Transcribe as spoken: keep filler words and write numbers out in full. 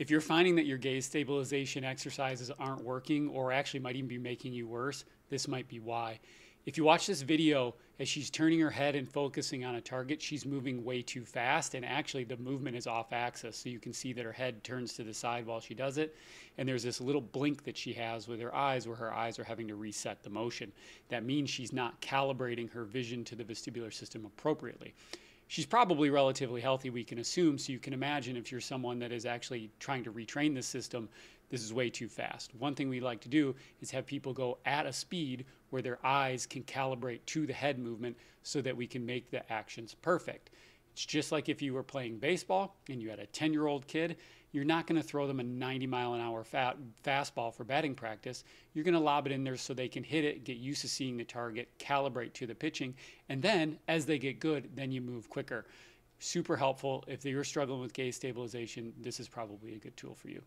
If you're finding that your gaze stabilization exercises aren't working or actually might even be making you worse, this might be why. If you watch this video, as she's turning her head and focusing on a target, she's moving way too fast, and actually the movement is off axis. So you can see that her head turns to the side while she does it, and there's this little blink that she has with her eyes where her eyes are having to reset the motion. That means she's not calibrating her vision to the vestibular system appropriately. She's probably relatively healthy, we can assume, so you can imagine if you're someone that is actually trying to retrain this system, this is way too fast. One thing we like to do is have people go at a speed where their eyes can calibrate to the head movement so that we can make the actions perfect. It's just like if you were playing baseball and you had a ten-year-old kid, you're not going to throw them a ninety mile an hour fat, fastball for batting practice. You're going to lob it in there so they can hit it, get used to seeing the target, calibrate to the pitching, and then as they get good, then you move quicker. Super helpful. If you're struggling with gaze stabilization, this is probably a good tool for you.